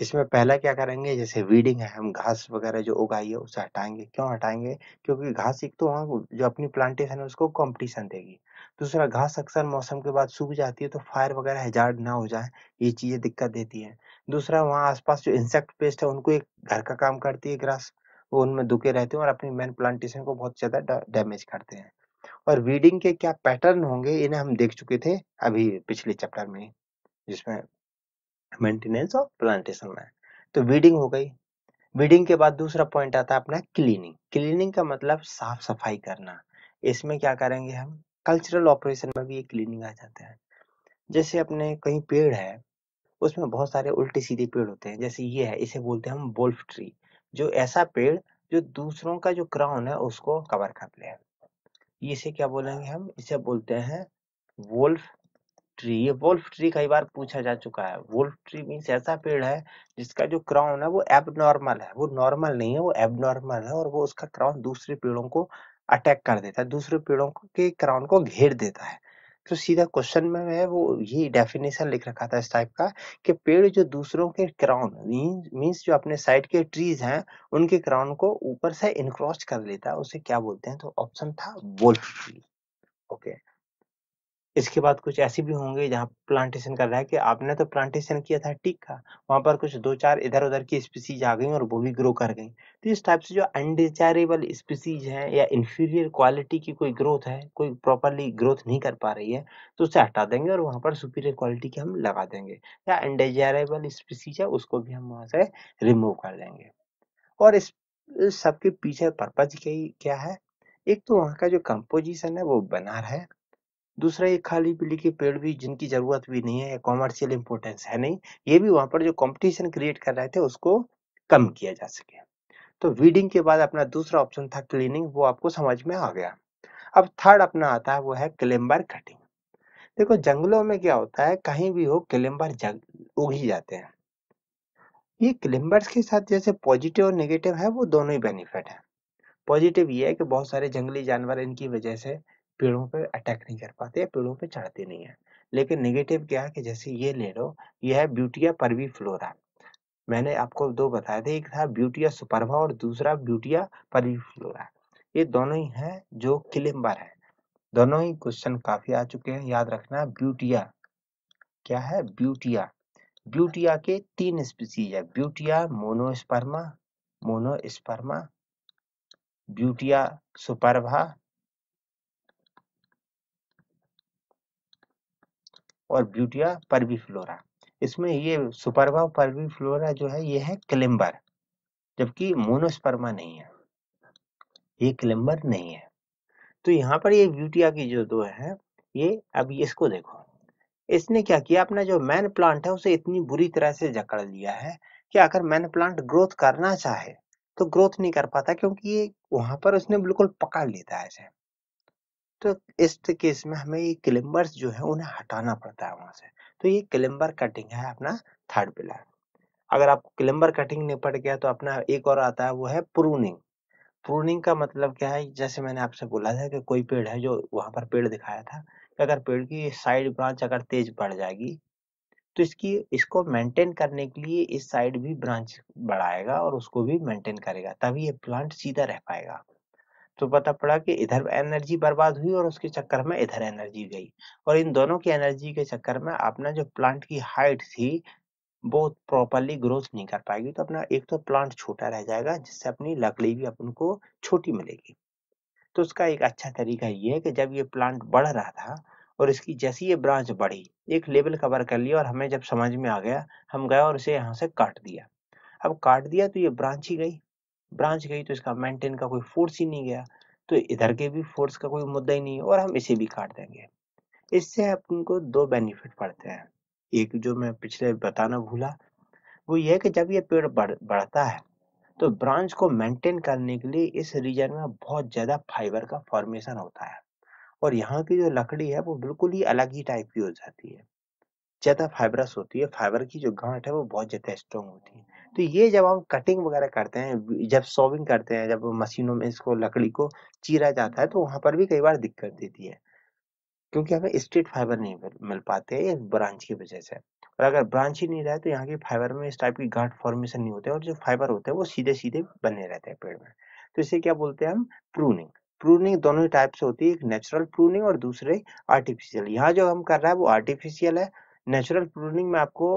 इसमें पहला क्या करेंगे, जैसे वीडिंग है, हम घास वगैरह जो उगाई है उसे हटाएंगे। क्यों हटाएंगे, क्योंकि घास एक तो वहाँ जो अपनी प्लांटेशन है उसको कंपटीशन देगी, दूसरा घास अक्सर मौसम के बाद सूख जाती है तो फायर वगैरह हजार्ड ना हो जाए ये चीजें दिक्कत देती है। दूसरा वहाँ आसपास जो इंसेक्ट पेस्ट है उनको एक घर का काम करती है ग्रास, वो उनमें दुखे रहते हैं और अपनी मेन प्लांटेशन को बहुत ज्यादा डैमेज करते हैं। और वीडिंग के क्या पैटर्न होंगे इन्हें हम देख चुके थे अभी पिछले चैप्टर में जिसमें मेंटेनेंस ऑफ प्लांटेशन में। तो वीडिंग हो गई, वीडिंग के बाद दूसरा पॉइंट आता है अपना क्लीनिंग। क्लीनिंग का मतलब साफ सफाई करना। इसमें क्या करेंगे हम, कल्चरल ऑपरेशन में भी ये क्लीनिंग आ जाता है। जैसे अपने कहीं पेड़ है उसमें बहुत सारे उल्टे सीधे पेड़ होते हैं, जैसे ये है, इसे बोलते हैं हम वुल्फ ट्री, जो ऐसा पेड़ जो दूसरों का जो क्राउन है उसको कवर कर ले, इसे क्या बोलेंगे हम, इसे बोलते हैं वुल्फ ट्री। ये वुल्फ ट्री कई बार पूछा जा चुका है। वुल्फ ट्री मीन्स ऐसा पेड़ है जिसका जो क्राउन है वो एबनॉर्मल है, वो नॉर्मल नहीं है, वो एबनॉर्मल है, और वो उसका क्राउन दूसरे पेड़ों को अटैक कर देता है, दूसरे पेड़ों के क्राउन को घेर देता है। तो सीधा क्वेश्चन में है वो, ये डेफिनेशन लिख रखा था इस टाइप का कि पेड़ जो दूसरों के क्राउन मीन्स जो अपने साइड के ट्रीज हैं उनके क्राउन को ऊपर से इनक्रॉच कर लेता है, उसे क्या बोलते हैं। तो ऑप्शन था वुल्फ ट्री। ओके, इसके बाद कुछ ऐसे भी होंगे जहाँ प्लांटेशन कर रहा है कि आपने तो प्लांटेशन किया था टीक का, वहाँ पर कुछ दो चार इधर उधर की स्पीसीज आ गई और वो भी ग्रो कर गई। तो इस टाइप से जो अनडिजायरेबल स्पीसीज है या इन्फीरियर क्वालिटी की कोई ग्रोथ है, कोई प्रॉपरली ग्रोथ नहीं कर पा रही है, तो उसे हटा देंगे और वहाँ पर सुपीरियर क्वालिटी की हम लगा देंगे, या अनडिजायरेबल स्पीसीज है उसको भी हम वहाँ से रिमूव कर देंगे। और इस सबके पीछे पर्पज क्या है, एक तो वहाँ का जो कंपोजिशन है वो बना रहा है, दूसरा ये खाली पीली के पेड़ भी जिनकी जरूरत भी नहीं है, कॉमर्शियल इंपोर्टेंस है नहीं, ये भी वहाँ पर जो कंपटीशन क्रिएट कर रहे थे उसको कम किया जा सके। तो वीडिंग के बाद अपना दूसरा ऑप्शन था क्लीनिंग, वो आपको समझ में आ गया। अब थर्ड अपना आता है वो है क्लेम्बर कटिंग। देखो जंगलों में क्या होता है, कहीं भी हो क्लेम्बर उग ही जाते हैं। ये क्लेम्बर्स के साथ जैसे पॉजिटिव और नेगेटिव है वो दोनों ही बेनिफिट है। पॉजिटिव ये है कि बहुत सारे जंगली जानवर इनकी वजह से पेड़ों पर अटैक नहीं कर पाते, पेड़ों पे चढ़ते नहीं है। लेकिन नेगेटिव क्या है कि जैसे ये ले लो, ये है ब्यूटिया परविफ्लोरा। मैंने आपको दो बताए थे, एक था ब्यूटिया सुपरबा और दूसरा ब्यूटिया परविफ्लोरा। ये दोनों ही हैं जो क्लेम्बर है। दोनों ही क्वेश्चन काफी आ चुके हैं, याद रखना। ब्यूटिया क्या है, ब्यूटिया, ब्यूटिया के तीन स्पीसीज है, ब्यूटिया मोनोस्पर्मा, ब्यूटिया सुपरबा और ब्यूटिया परविफ्लोरा। इसमें ये सुपरबा परविफ्लोरा जो है ये है क्लेम्बर, जबकि मोनोस्पर्मा नहीं है, ये क्लेम्बर नहीं है। तो यहाँ पर ये ब्यूटिया की जो दो है, ये अभी इसको देखो, इसने क्या किया, अपना जो मैन प्लांट है उसे इतनी बुरी तरह से जकड़ लिया है कि अगर मैन प्लांट ग्रोथ करना चाहे तो ग्रोथ नहीं कर पाता, क्योंकि ये वहां पर उसने बिल्कुल पकड़ लेता है इसे। तो इस केस में हमें ये क्लेम्बर्स जो है उन्हें हटाना पड़ता है वहां से। तो ये क्लेम्बर कटिंग है अपना थर्ड पिलर। अगर आपको क्लेम्बर कटिंग निपट गया तो अपना एक और आता है वो है प्रूनिंग। प्रूनिंग का मतलब क्या है, जैसे मैंने आपसे बोला था कि कोई पेड़ है जो वहां पर पेड़ दिखाया था, अगर पेड़ की साइड ब्रांच अगर तेज बढ़ जाएगी तो इसको मेंटेन करने के लिए इस साइड भी ब्रांच बढ़ाएगा और उसको भी मेंटेन करेगा, तभी ये प्लांट सीधा रह पाएगा। तो पता पड़ा कि इधर एनर्जी बर्बाद हुई और उसके चक्कर में इधर एनर्जी गई, और इन दोनों की एनर्जी के चक्कर में अपना जो प्लांट की हाइट थी वो प्रॉपरली ग्रोथ नहीं कर पाएगी। तो अपना एक तो प्लांट छोटा रह जाएगा, जिससे अपनी लकड़ी भी अपन को छोटी मिलेगी। तो उसका एक अच्छा तरीका ये है कि जब ये प्लांट बढ़ रहा था और इसकी जैसी ये ब्रांच बढ़ी, एक लेवल कवर कर लिया और हमें जब समझ में आ गया, हम गए और इसे यहाँ से काट दिया। अब काट दिया तो ये ब्रांच ही गई, ब्रांच गई तो इसका मेंटेन का कोई फोर्स ही नहीं गया, तो इधर के भी फोर्स का कोई मुद्दा ही नहीं और हम इसे भी काट देंगे। इससे आपको दो बेनिफिट पड़ते हैं। एक जो मैं पिछले बताना भूला वो ये है कि जब ये पेड़ बढ़ता है तो ब्रांच को मेंटेन करने के लिए इस रीजन में बहुत ज्यादा फाइबर का फॉर्मेशन होता है, और यहाँ की जो लकड़ी है वो बिल्कुल ही अलग ही टाइप की हो जाती है, ज्यादा फाइबरस होती है, फाइबर की जो गांठ है वो बहुत ज्यादा स्ट्रॉन्ग होती है। तो ये जब हम कटिंग वगैरह करते हैं, जब सॉविंग करते हैं, जब मशीनों में इसको लकड़ी को चीरा जाता है तो वहां पर भी कई बार दिक्कत देती है, क्योंकि हमें स्ट्रेट फाइबर नहीं मिल पाते इस ब्रांच की वजह से। और अगर ब्रांच ही नहीं रहे तो यहाँ के फाइबर में इस टाइप की गांठ फॉर्मेशन नहीं होते और जो फाइबर होते हैं वो सीधे सीधे बने रहते हैं पेड़ में। तो इसे क्या बोलते हैं हम, प्रूनिंग। प्रूनिंग दोनों ही टाइप से होती है, एक नेचुरल प्रूनिंग और दूसरे आर्टिफिशियल। यहाँ जो हम कर रहे हैं वो आर्टिफिशियल है। नेचुरल प्रूनिंग में आपको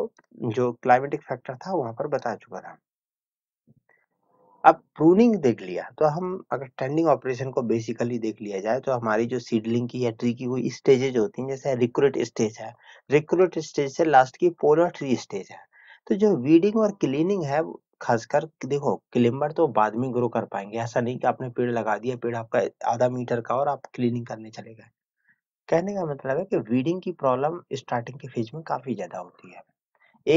जो क्लाइमेटिक फैक्टर था वहां पर बता चुका था। अब प्रूनिंग देख लिया तो हम अगर टर्निंग ऑपरेशन को बेसिकली देख लिया जाए तो हमारी जो सीडलिंग की या ट्री की कोई स्टेजेज होती हैं, जैसे रिक्रूट स्टेज है, रिक्रूट स्टेज से लास्ट की पोलर ट्री स्टेज है। तो जो वीडिंग और क्लीनिंग है, खासकर देखो क्लेम्बर तो बाद में ग्रो कर पाएंगे, ऐसा नहीं कि आपने पेड़ लगा दिया, पेड़ आपका आधा मीटर का और आप क्लीनिंग करने चले गए। कहने का मतलब है कि वीडिंग की प्रॉब्लम स्टार्टिंग के फेज में काफी ज्यादा होती है।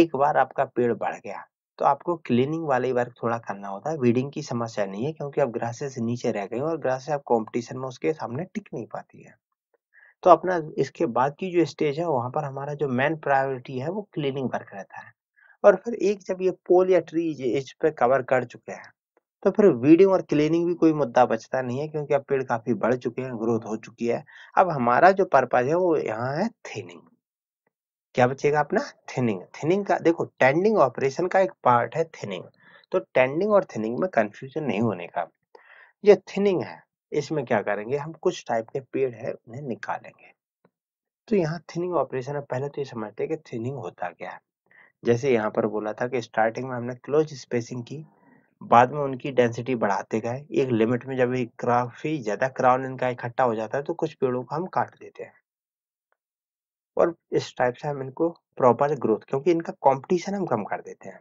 एक बार आपका पेड़ बढ़ गया तो आपको क्लीनिंग वाले वर्क थोड़ा करना होता है, वीडिंग की समस्या नहीं है, क्योंकि आप ग्रासेस नीचे रह गए और ग्रासेस आप कंपटीशन में उसके सामने टिक नहीं पाती है। तो अपना इसके बाद की जो स्टेज है वहां पर हमारा जो मेन प्रायोरिटी है वो क्लीनिंग वर्क रहता है, और फिर एक जब ये पोल या ट्री इस पे कवर कर चुके हैं तो फिर वीडिंग और क्लीनिंग भी कोई मुद्दा बचता नहीं है, क्योंकि अब पेड़ काफी बढ़ चुके हैं, ग्रोथ हो चुकी है। अब हमारा जो पर्पज है वो यहाँ है थिनिंग। क्या बचेगा अपना, थिनिंग। थिनिंग का देखो टेंडिंग ऑपरेशन का एक पार्ट है थिनिंग, तो टेंडिंग और थिनिंग में कंफ्यूजन नहीं होने का। ये थिनिंग है, इसमें क्या करेंगे हम, कुछ टाइप के पेड़ है उन्हें निकालेंगे। तो यहाँ थिनिंग ऑपरेशन है। पहले तो ये समझते हैं कि थिनिंग होता क्या है। जैसे यहाँ पर बोला था कि स्टार्टिंग में हमने क्लोज स्पेसिंग की, बाद में उनकी डेंसिटी बढ़ाते गए। एक लिमिट में जब एक काफी ज्यादा क्राउन इनका इकट्ठा हो जाता है तो कुछ पेड़ों को हम काट देते हैं और इस टाइप से हम इनको प्रॉपर ग्रोथ, क्योंकि इनका कंपटीशन हम कम कर देते हैं।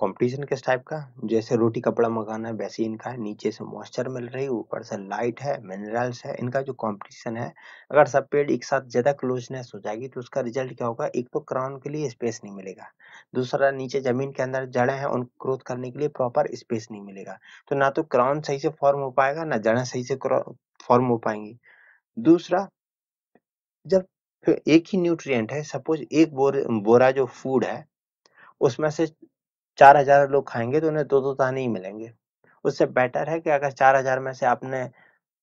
कंपटीशन किस टाइप का, जैसे रोटी कपड़ा मकान है वैसे इनका है। नीचे से मॉइस्चर मिल रही, ऊपर से लाइट है, मिनरल्स है, इनका जो कंपटीशन है। अगर सब पेड़ एक साथ ज्यादा क्लोजनेस हो जाएगी तो उसका रिजल्ट क्या होगा, एक तो क्राउन के लिए स्पेस नहीं मिलेगा, दूसरा नीचे जमीन के अंदर जड़ें हैं उन ग्रोथ करने के लिए प्रॉपर स्पेस नहीं मिलेगा। तो ना तो क्राउन सही से फॉर्म हो पाएगा, ना जड़ें सही से फॉर्म हो पाएंगी। दूसरा, जब एक ही न्यूट्रिएंट है, सपोज एक बोरा जो फूड है उसमें से 4,000 लोग खाएंगे तो उन्हें 2-2 दाने ही मिलेंगे। उससे बेटर है कि अगर 4,000 में से आपने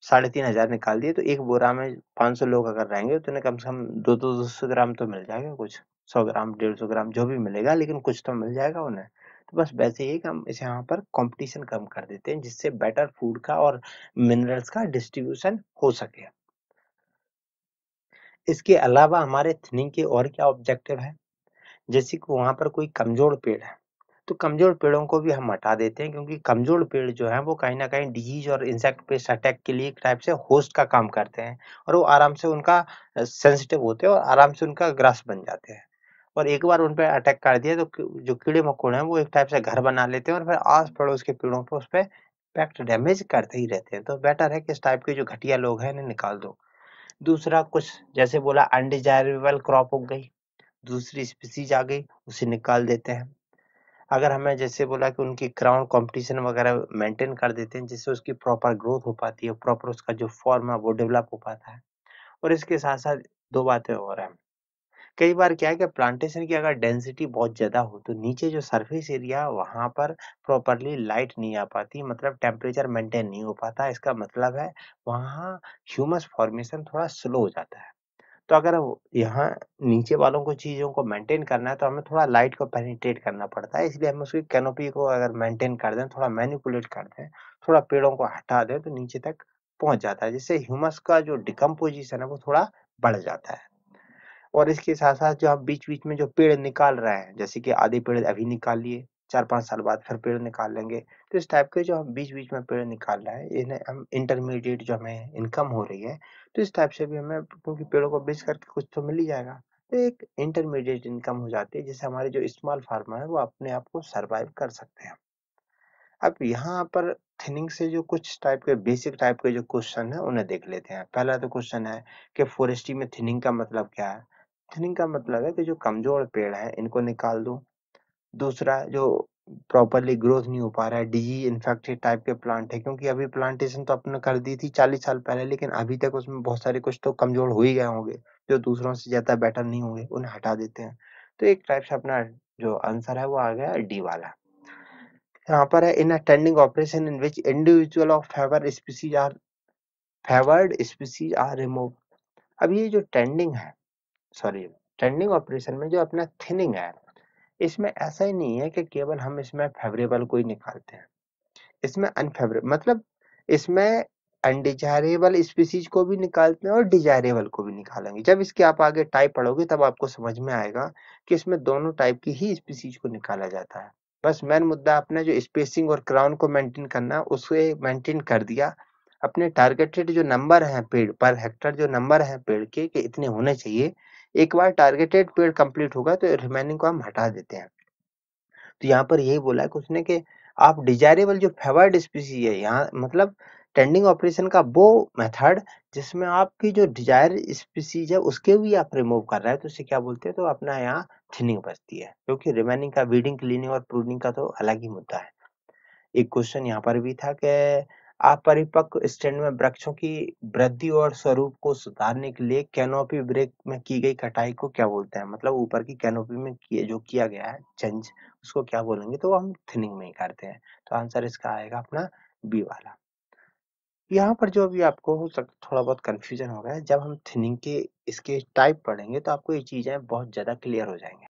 3,500 निकाल दिए तो एक बोरा में 500 लोग अगर रहेंगे तो उन्हें कम से कम 200 ग्राम तो मिल जाएगा, कुछ 100 ग्राम 150 ग्राम जो भी मिलेगा, लेकिन कुछ तो मिल जाएगा उन्हें। तो बस वैसे ही हम इसे यहाँ पर कॉम्पिटिशन कम कर देते हैं, जिससे बेटर फूड का और मिनरल्स का डिस्ट्रीब्यूशन हो सके। इसके अलावा हमारे थिनिंग के और क्या ऑब्जेक्टिव है, जैसे कि वहाँ पर कोई कमजोर पेड़ है तो कमजोर पेड़ों को भी हम हटा देते हैं, क्योंकि कमजोर पेड़ जो है वो कहीं ना कहीं डिजीज और इंसेक्ट पेस्ट अटैक के लिए एक टाइप से होस्ट का काम करते हैं और वो आराम से उनका सेंसिटिव होते हैं और आराम से उनका ग्रास बन जाते हैं। और एक बार उन पर अटैक कर दिया तो जो कीड़े मकोड़े हैं वो एक टाइप से घर बना लेते हैं और फिर आस पड़ोस के पेड़ों पर उस पर इम्पैक्ट डैमेज करते ही रहते हैं। तो बेटर है कि इस टाइप के जो घटिया लोग हैं इन्हें निकाल दो। दूसरा, कुछ जैसे बोला अनडिजायरेबल क्रॉप हो गई, दूसरी स्पीसीज आ गई, उसे निकाल देते हैं। अगर हमें जैसे बोला कि उनकी क्राउन कंपटीशन वगैरह मेंटेन कर देते हैं, जिससे उसकी प्रॉपर ग्रोथ हो पाती है, प्रॉपर उसका जो फॉर्म है वो डेवलप हो पाता है। और इसके साथ साथ दो बातें और हैं। कई बार क्या है कि प्लांटेशन की अगर डेंसिटी बहुत ज़्यादा हो तो नीचे जो सरफेस एरिया वहाँ पर प्रॉपरली लाइट नहीं आ पाती, मतलब टेम्परेचर मेंटेन नहीं हो पाता। इसका मतलब है वहाँ ह्यूमस फॉर्मेशन थोड़ा स्लो हो जाता है। तो अगर यहाँ नीचे वालों को चीज़ों को मेंटेन करना है तो हमें थोड़ा लाइट को पेनिट्रेट करना पड़ता है, इसलिए हम उसकी कैनोपी को अगर मेंटेन कर दें, थोड़ा मैनिपुलेट कर दें, थोड़ा पेड़ों को हटा दें तो नीचे तक पहुँच जाता है, जिससे ह्यूमस का जो डिकम्पोजिशन है वो थोड़ा बढ़ जाता है। और इसके साथ साथ जो हम बीच बीच में जो पेड़ निकाल रहे हैं, जैसे कि आधे पेड़ अभी निकाल लिए, 4-5 साल बाद फिर पेड़ निकाल लेंगे, तो इस टाइप के जो हम बीच बीच में पेड़ निकाल रहे हैं इन्हें हम इंटरमीडिएट जो हमें इनकम हो रही है तो इस टाइप से भी हमें, क्योंकि पेड़ों को बेच करके कुछ तो मिल ही जाएगा, तो एक इंटरमीडिएट इनकम हो जाती है, जिससे हमारे जो स्मॉल फार्मर है वो अपने आप को सर्वाइव कर सकते हैं। अब यहाँ पर थिनिंग से जो कुछ टाइप के बेसिक टाइप के जो क्वेश्चन है उन्हें देख लेते हैं। पहला तो क्वेश्चन है कि फॉरेस्ट्री में थिनिंग का मतलब क्या है। थिनिंग का मतलब है कि जो कमजोर पेड़ है इनको निकाल दो। दूसरा, जो प्रॉपरली ग्रोथ नहीं हो पा रहा है, डिजीज इन्फेक्टेड टाइप के प्लांट है, क्योंकि अभी प्लांटेशन तो आपने कर दी थी 40 साल पहले, लेकिन अभी तक उसमें बहुत सारे कुछ तो कमजोर हो ही गए होंगे जो दूसरों से ज्यादा बेटर नहीं होंगे, उन्हें हटा देते हैं। तो एक टाइप से अपना जो आंसर है वो आ गया डी वाला। यहाँ पर है in attending operation in which individual of favoured species are remove. अब ये जो टेंडिंग ऑपरेशन में जो अपना थिनिंग है, इसमें ऐसा ही नहीं है कि केवल हम इसमें फेवरेबल को ही निकालते हैं, इसमें अनफेवरेबल, मतलब इसमें अनडिजायरेबल स्पीसीज को भी निकालते हैं और डिजायरेबल को भी निकालेंगे। जब इसके आप आगे टाइप पढ़ोगे तब आपको समझ में आएगा कि इसमें दोनों टाइप की ही स्पीसीज को निकाला जाता है। बस मेन मुद्दा अपना जो स्पेसिंग और क्राउन को मेंटेन करना, उसे मेंटेन कर दिया। अपने टारगेटेड जो नंबर है पेड़ पर हेक्टर, जो नंबर है पेड़ के कि इतने होने चाहिए, एक बार टारगेटेड पेड़ कंप्लीट होगा तो रिमेनिंग को हम हटा देते हैं। तो यहाँ पर यही बोला है कि उसने कि आप डिजायरेबल जो फेवर्ड स्पीसी है, यहाँ मतलब टेंडिंग ऑपरेशन का वो मेथड जिसमें आपकी जो डिजायर स्पीसीज है उसके भी आप रिमूव कर रहे हैं, तो उसे क्या बोलते हैं, तो अपना यहाँ थिनिंग बचती है, क्योंकि रिमेनिंग का वीडिंग, क्लीनिंग और प्रूनिंग का तो अलग ही मुद्दा है। एक क्वेश्चन यहाँ पर भी था कि आप परिपक्व स्टैंड में वृक्षों की वृद्धि और स्वरूप को सुधारने के लिए कैनोपी ब्रेक में की गई कटाई को क्या बोलते हैं, मतलब ऊपर की कैनोपी में जो किया गया है चेंज, उसको क्या बोलेंगे, तो हम थिनिंग में ही करते हैं। तो आंसर इसका आएगा अपना बी वाला। यहाँ पर जो भी आपको हो सकता थोड़ा बहुत कंफ्यूजन हो गया है, जब हम थिनिंग के इसके टाइप पढ़ेंगे तो आपको ये चीजें बहुत ज्यादा क्लियर हो जाएंगे।